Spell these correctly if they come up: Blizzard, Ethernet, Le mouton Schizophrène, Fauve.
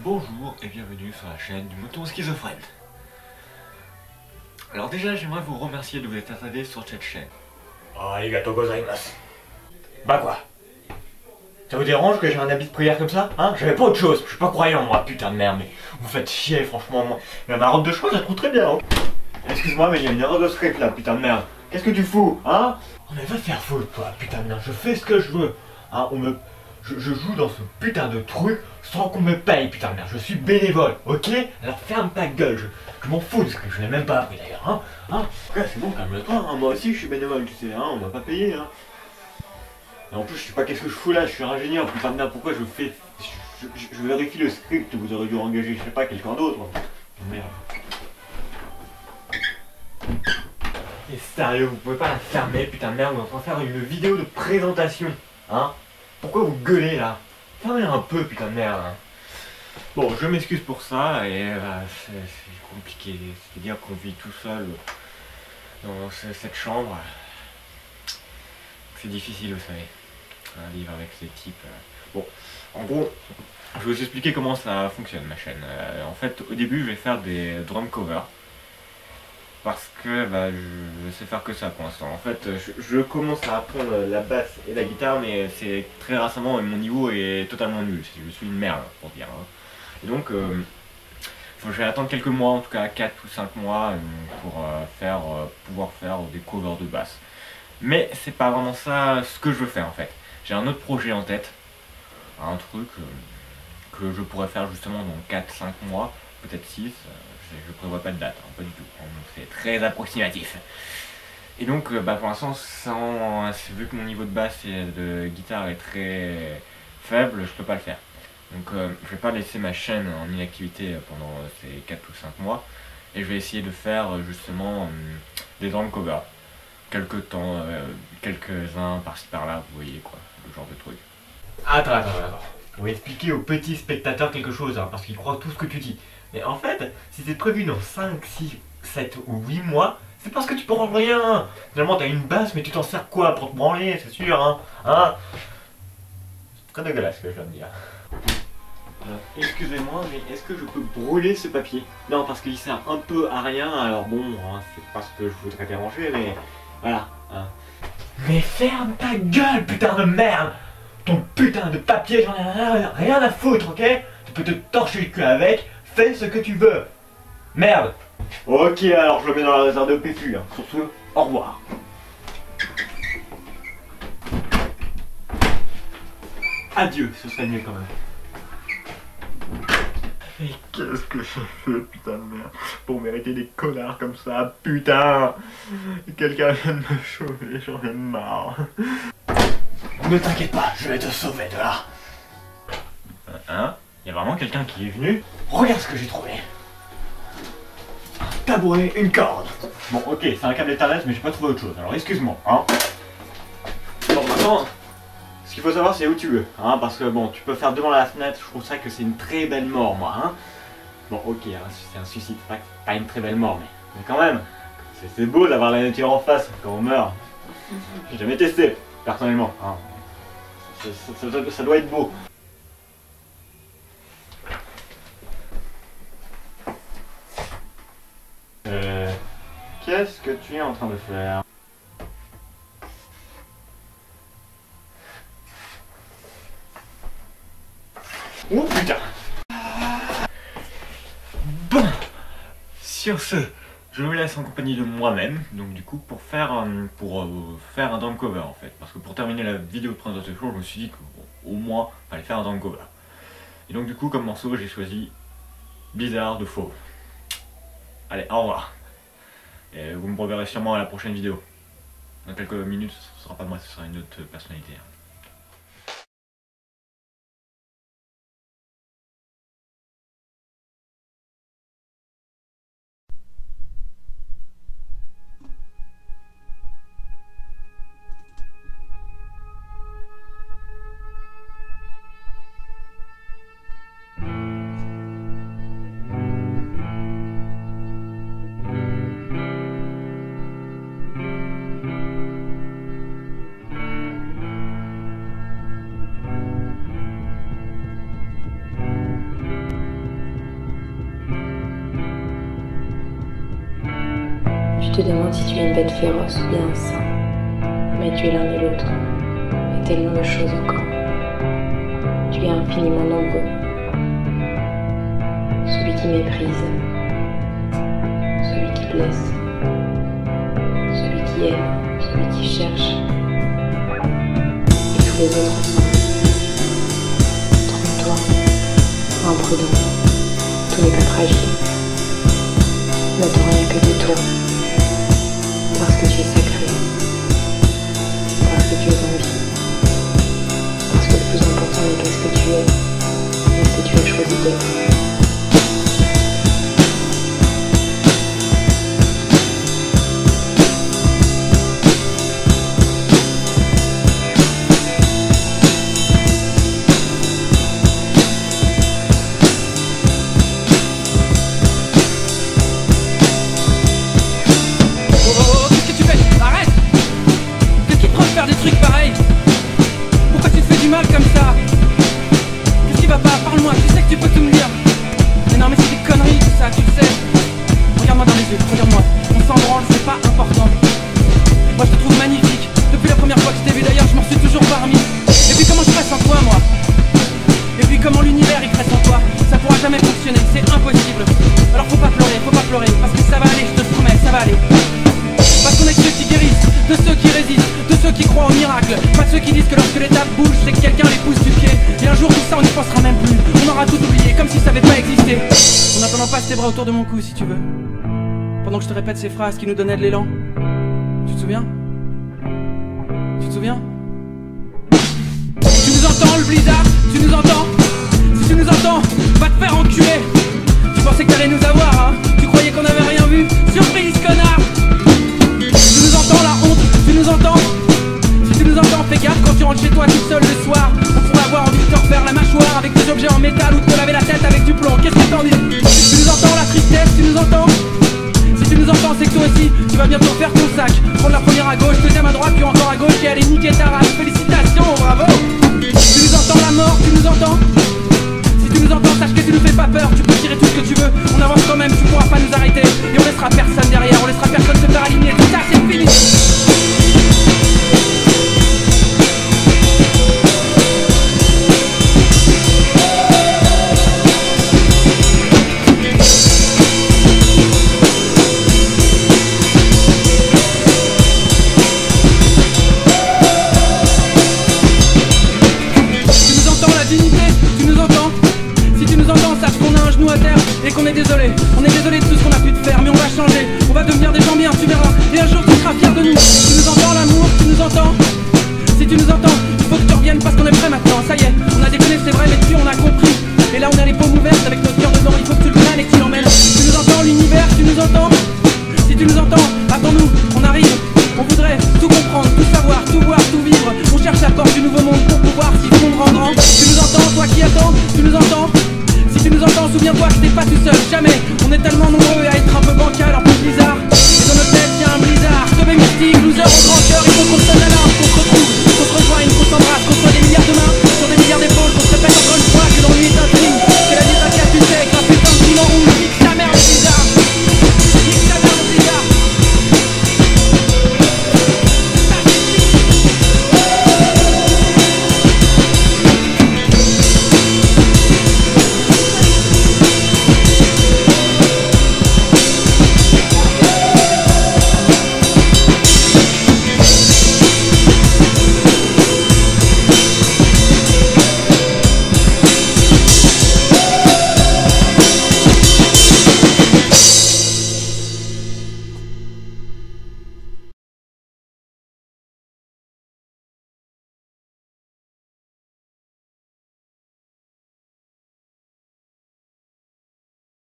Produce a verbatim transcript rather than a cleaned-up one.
Bonjour et bienvenue sur la chaîne du mouton schizophrène. Alors déjà, j'aimerais vous remercier de vous être installé sur cette chaîne. Arigato gozaimasu. Bah quoi? Ça vous dérange que j'ai un habit de prière comme ça? Hein? J'avais pas autre chose, je suis pas croyant moi, putain de merde, mais vous faites chier franchement moi. Mais ma robe de choix, je la trouve très bien. Hein. Excuse-moi, mais il y a une erreur de script là, putain de merde. Qu'est-ce que tu fous, hein? Oh mais va te faire foutre toi, putain de merde, je fais ce que je veux. Hein, on me... Je, je joue dans ce putain de truc sans qu'on me paye, putain de merde, je suis bénévole, ok? Alors ferme ta gueule, je, je m'en fous, parce que je l'ai même pas appris d'ailleurs, hein, hein? Ouais, c'est bon, calme-toi, hein, moi aussi je suis bénévole, tu sais, hein, on m'a pas payé, hein. Et en plus, je sais pas qu'est-ce que je fous là, je suis ingénieur, putain de merde, pourquoi je fais... Je, je, je vérifie le script, vous aurez dû engager, je sais pas, quelqu'un d'autre, hein. Merde. Et sérieux, vous pouvez pas la fermer, putain de merde, on est en train de faire une vidéo de présentation, hein? Pourquoi vous gueulez là? Fermez un peu, putain de merde. Hein. Bon, je m'excuse pour ça et euh, c'est compliqué. C'est-à-dire qu'on vit tout seul dans cette chambre. C'est difficile, vous savez. Un livre avec ces types. Bon, en gros, je vais vous expliquer comment ça fonctionne ma chaîne. Euh, en fait, au début, je vais faire des drum covers. Parce que bah, je sais faire que ça pour l'instant. En fait, je, je commence à apprendre la basse et la guitare, mais c'est très récemment et mon niveau est totalement nul. Je suis une merde, pour dire. Hein. Et donc, euh, faut, je vais attendre quelques mois, en tout cas quatre ou cinq mois, pour euh, faire, euh, pouvoir faire des covers de basse. Mais c'est pas vraiment ça ce que je veux faire en fait. J'ai un autre projet en tête, un truc euh, que je pourrais faire justement dans quatre cinq mois, peut-être six. Je prévois pas de date, hein, pas du tout, c'est très approximatif. Et donc bah, pour l'instant, sans... vu que mon niveau de basse et de guitare est très faible, je peux pas le faire. Donc euh, je vais pas laisser ma chaîne en inactivité pendant ces quatre ou cinq mois, et je vais essayer de faire justement euh, des drum covers. Quelques temps, euh, quelques-uns par-ci par-là, vous voyez quoi, le genre de truc. Attends, attends, attends. Je vais expliquer aux petits spectateurs quelque chose, hein, parce qu'ils croient tout ce que tu dis. Mais en fait, si c'est prévu dans cinq, six, sept ou huit mois, c'est parce que tu branches rien. Finalement, t'as une basse, mais tu t'en sers quoi pour te branler, c'est sûr, hein, hein. C'est très dégueulasse ce que je viens de dire. Alors, excusez-moi, mais est-ce que je peux brûler ce papier? Non, parce qu'il sert un peu à rien, alors bon, hein, c'est pas ce que je voudrais déranger, mais voilà. Hein. Mais ferme ta gueule, putain de merde! Ton putain de papier, j'en ai rien, rien à foutre, ok? Tu peux te torcher le cul avec. Fais ce que tu veux. Merde. Ok, alors je le mets dans la réserve de P Q. Hein. Surtout, au revoir. Adieu, ce serait mieux quand même. Mais qu'est-ce que je fais, putain de merde, pour mériter des connards comme ça, putain. Quelqu'un vient de me sauver, j'en ai marre. Ne t'inquiète pas, je vais te sauver de là. Hein? Il y a vraiment quelqu'un qui est venu. Regarde ce que j'ai trouvé. Un tabouret, une corde. Bon, ok, c'est un câble Ethernet, mais j'ai pas trouvé autre chose, alors excuse-moi, hein. Bon, maintenant, ce qu'il faut savoir, c'est où tu veux, hein, parce que bon, tu peux faire devant la fenêtre, je trouve ça que c'est une très belle mort, moi, hein. Bon, ok, hein, c'est un suicide, pas, pas une très belle mort, mais, mais quand même, c'est beau d'avoir la nature en face quand on meurt. J'ai jamais testé, personnellement, hein. Ça, ça, ça, ça doit être beau. Euh... Qu'est-ce que tu es en train de faire? Oh putain! Bon! Sur ce, je vous laisse en compagnie de moi-même, donc du coup pour faire un, pour, euh, faire un drum cover en fait, parce que pour terminer la vidéo de présentation, je me suis dit qu'au moins il fallait faire un drum cover. Et donc du coup comme morceau j'ai choisi Blizzard de Fauve. Allez, au revoir. Et vous me reverrez sûrement à la prochaine vidéo. Dans quelques minutes, ce sera pas moi, ce sera une autre personnalité. te demande si tu es une bête féroce ou bien un saint, mais tu es l'un et l'autre, et tellement de choses encore. Tu es infiniment nombreux. Celui qui méprise, celui qui blesse, celui qui aime, celui qui cherche, et tous les autres. Trompe-toi, imprudent, tout n'est pas fragile. N'attends rien que de toi, parce que tu es sacré, parce que tu es en vie, parce que le plus important n'est pas ce que tu es, mais ce que tu as choisi d'être. Autour de mon cou si tu veux, pendant que je te répète ces phrases qui nous donnaient de l'élan. Tu te souviens? Tu te souviens? Tu nous entends le Blizzard? Tu nous entends? Si tu nous entends, va te faire enculer. Tu pensais que t'allais nous avoir, hein? Tu croyais qu'on avait rien vu? Surprise, connard! Tu nous entends la honte? Tu nous entends? Si tu nous entends, fais gaffe quand tu rentres chez toi tout seul le soir. On pourrait avoir envie de te refaire la mâchoire avec des objets en métal ou de te laver la tête avec du plomb. Qu'est-ce que t'en dis? Tu nous entends la tristesse, tu nous entends? Si tu nous entends, c'est que toi aussi, tu vas bientôt faire ton sac. Prendre la première à gauche, deuxième à droite, puis encore à gauche et aller niquer ta race. Félicitations, bravo! Tu nous entends la mort, tu nous entends? Si tu nous entends, sache que tu nous fais pas peur, tu peux tirer tout ce que tu veux. On avance quand même, tu pourras pas nous arrêter. Et on laissera personne derrière, on laissera personne se faire aligner. Tout ça, c'est fini! Tu nous entends? Si tu nous entends, souviens-toi que t'es pas tout seul, jamais. On est tellement nombreux à être